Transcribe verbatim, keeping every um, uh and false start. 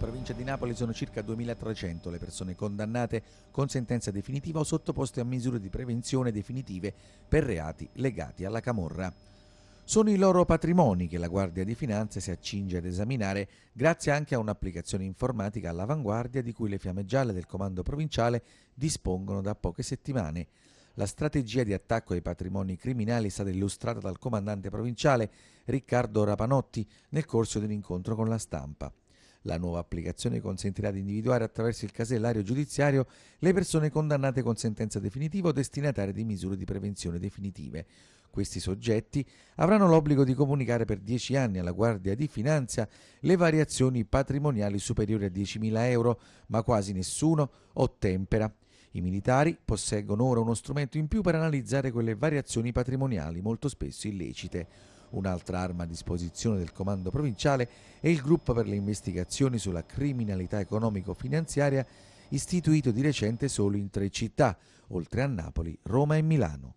provincia di Napoli sono circa duemilatrecento le persone condannate con sentenza definitiva o sottoposte a misure di prevenzione definitive per reati legati alla camorra. Sono i loro patrimoni che la Guardia di Finanza si accinge ad esaminare grazie anche a un'applicazione informatica all'avanguardia di cui le Fiamme Gialle del Comando Provinciale dispongono da poche settimane. La strategia di attacco ai patrimoni criminali è stata illustrata dal comandante provinciale Riccardo Rapanotti nel corso di un incontro con la stampa. La nuova applicazione consentirà di individuare attraverso il casellario giudiziario le persone condannate con sentenza definitiva o destinatarie di misure di prevenzione definitive. Questi soggetti avranno l'obbligo di comunicare per dieci anni alla Guardia di Finanza le variazioni patrimoniali superiori a diecimila euro, ma quasi nessuno ottempera. I militari posseggono ora uno strumento in più per analizzare quelle variazioni patrimoniali, molto spesso illecite. Un'altra arma a disposizione del Comando Provinciale è il gruppo per le investigazioni sulla criminalità economico-finanziaria, istituito di recente solo in tre città, oltre a Napoli, Roma e Milano.